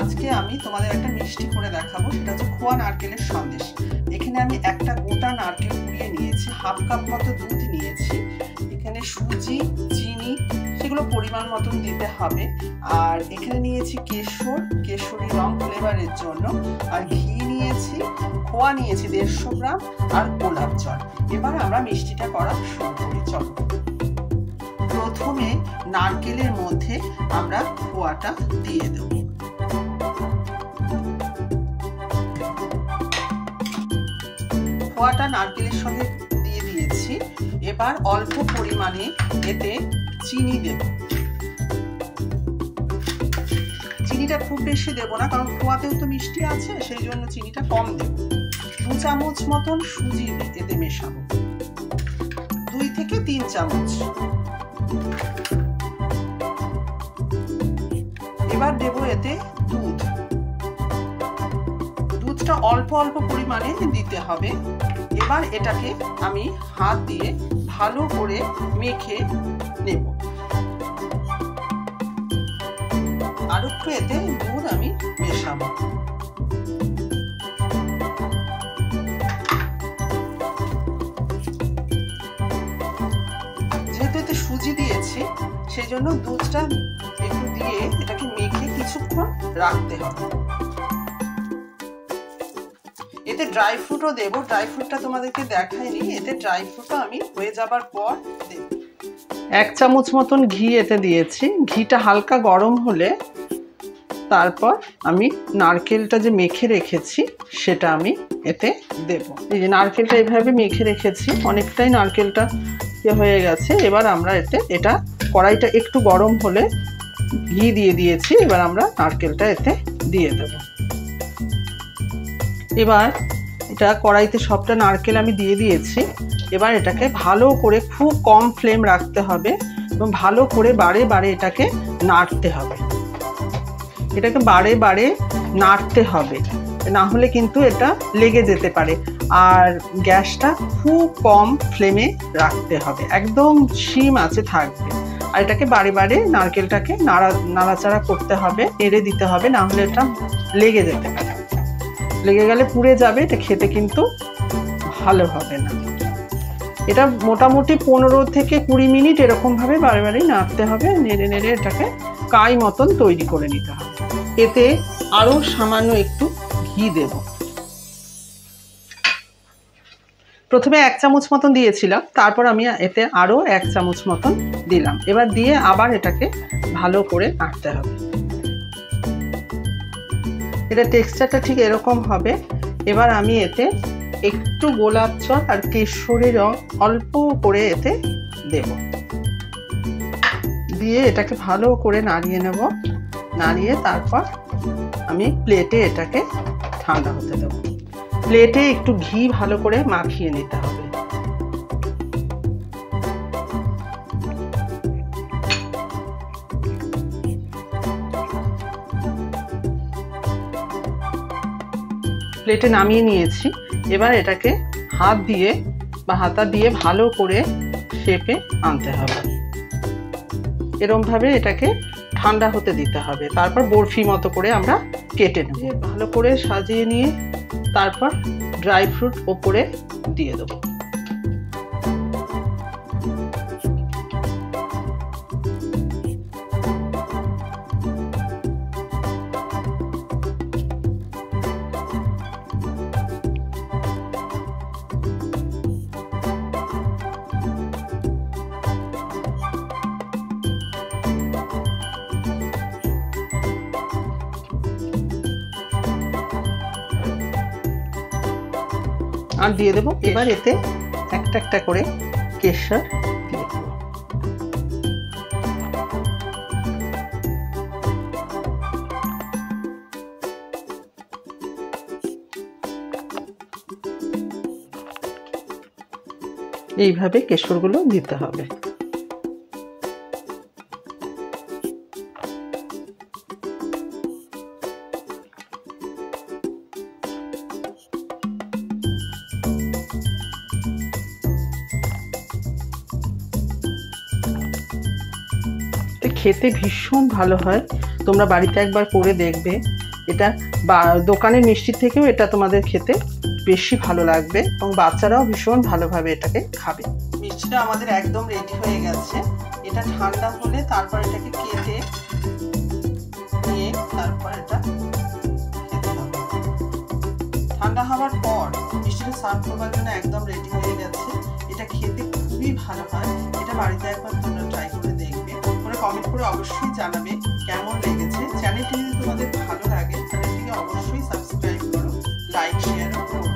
আজকে আমি তোমাদের একটা মিষ্টি করে দেখাবো, সেটা হচ্ছে খোয়া নারকেলের সন্দেশ। এখানে আমি একটা গোটা নারকেল কুড়িয়ে নিয়েছি, হাফ কাপ মতো দুধ নিয়েছি, এখানে সুজি, চিনি সেগুলো পরিমাণ মতন দিতে হবে, আর এখানে নিয়েছি কেশর, কেশরের রং ফ্লেভারের জন্য, আর ঘি নিয়েছি, খোয়া নিয়েছি 150 গ্রাম, আর গোলাপ জল। এবার আমরা মিষ্টিটা করা শুরু করি। চলো প্রথমে নারকেলের মধ্যে আমরা খোয়াটা দিয়ে দেবো। খোয়াটা নারকেলের সঙ্গে দিয়ে দিয়েছি। এবার অল্প পরিমাণে এতে চিনি দেব। চিনিটা খুব বেশি দেব না, কারণ খোয়াতেও তো মিষ্টি আছে, সেই জন্য চিনিটা কম দেব। 2 চামচ মতন সুজি এতে মেশাবো, 2 থেকে 3 চামচ। এবার দেব এতে দুধ। অল্প অল্প পরিমাণে দিতে হবে। এবার এটাকে আমি হাত দিয়ে ভালো করে মেখে নেব। আর একটু এতে দুধ আমি মেশাবো। যেহেতু এতে সুজি দিয়েছি, সেই জন্য দুধটা একটু দিয়ে এটাকে মেখে কিছুক্ষণ রাখতে হবে। এতে ড্রাই ফ্রুটও দেবো, ড্রাই ফ্রুটটা তোমাদেরকে দেখাইনি, এতে ড্রাই ফ্রুটটা আমি হয়ে যাবার পর দেব। 1 চামচ মতন ঘি এতে দিয়েছি। ঘিটা হালকা গরম হলে তারপর আমি নারকেলটা যে মেখে রেখেছি সেটা আমি এতে দেব। এই যে নারকেলটা এভাবে মেখে রেখেছি, অনেকটাই নারকেলটা হয়ে গেছে। এবার আমরা এতে এটা কড়াইটা একটু গরম হলে ঘি দিয়ে দিয়েছি, এবার আমরা নারকেলটা এতে দিয়ে দেবো। এবার এটা কড়াইতে সবটা নারকেল আমি দিয়ে দিয়েছি। এবার এটাকে ভালো করে খুব কম ফ্লেম রাখতে হবে এবং ভালো করে বারে বারে এটাকে নাড়তে হবে। এটাকে বারে বারে নাড়তে হবে, না হলে কিন্তু এটা লেগে যেতে পারে। আর গ্যাসটা খুব কম ফ্লেমে রাখতে হবে, একদম সিম আছে থাকবে। আর এটাকে বারে বারে নারকেলটাকে নাড়াচাড়া করতে হবে, নেড়ে দিতে হবে, না হলে এটা লেগে যেতে পারে। লেগে গেলে পুড়ে যাবে, এটা খেতে কিন্তু ভালো হবে না। এটা মোটামুটি 15 থেকে 20 মিনিট এরকমভাবে বারে বারেই নাড়তে হবে, নেড়ে নেড়ে এটাকে কাই মতন তৈরি করে নিতে হবে। এতে আরও সামান্য একটু ঘি দেব। প্রথমে 1 চামচ মতন দিয়েছিলাম, তারপর আমি এতে আরও 1 চামচ মতন দিলাম। এবার দিয়ে আবার এটাকে ভালো করে নাড়তে হবে। এটা টেক্সচারটা ঠিক এরকম হবে। এবার আমি এতে একটু গোলাপ জল আর কেশরের রং অল্প করে এতে দেব, দিয়ে এটাকে ভালো করে নাড়িয়ে নেব। নাড়িয়ে তারপর আমি প্লেটে এটাকে ঠান্ডা হতে দেব। প্লেটে একটু ঘি ভালো করে মাখিয়ে নিতে হবে। প্লেটে নামিয়ে নিয়েছি। এবার এটাকে হাত দিয়ে বা হাতা দিয়ে ভালো করে শেপে আনতে হবে। এরমভাবে এটাকে ঠান্ডা হতে দিতে হবে, তারপর বরফি মতো করে আমরা কেটে নেব। ভালো করে সাজিয়ে নিয়ে তারপর ড্রাই ফ্রুট ওপরে দিয়ে দেব। আর দিয়ে দেবো এবার এতে একটা একটা করে কেশর দিয়ে দেব। এইভাবে কেশরগুলো দিতে হবে। খেতে ভীষণ ভালো হয়। তোমরা বাড়িতে একবার করে দেখবে, এটা দোকানের মিষ্টির থেকেও এটা তোমাদের খেতে বেশি ভালো লাগবে এবং বাচ্চারাও ভীষণ ভালোভাবে এটাকে খাবে। মিষ্টিটা আমাদের একদম রেডি হয়ে গেছে। এটা ঠান্ডা হলে তারপর এটাকে কেটে নিয়ে তারপর এটা ঠান্ডা হওয়ার পর মিষ্টিটা সার্ভ করার জন্য একদম রেডি হয়ে গেছে। এটা খেতে খুবই ভালো হয়। এটা বাড়িতে একবার তোমরা ট্রাই করে দেখবে, তোমরা কমেন্ট করে অবশ্যই জানাবে কেমন লেগেছে। চ্যানেলটি যদি তোমাদের ভালো লাগে চ্যানেলটিকে অবশ্যই সাবস্ক্রাইব করো, লাইক শেয়ার করো।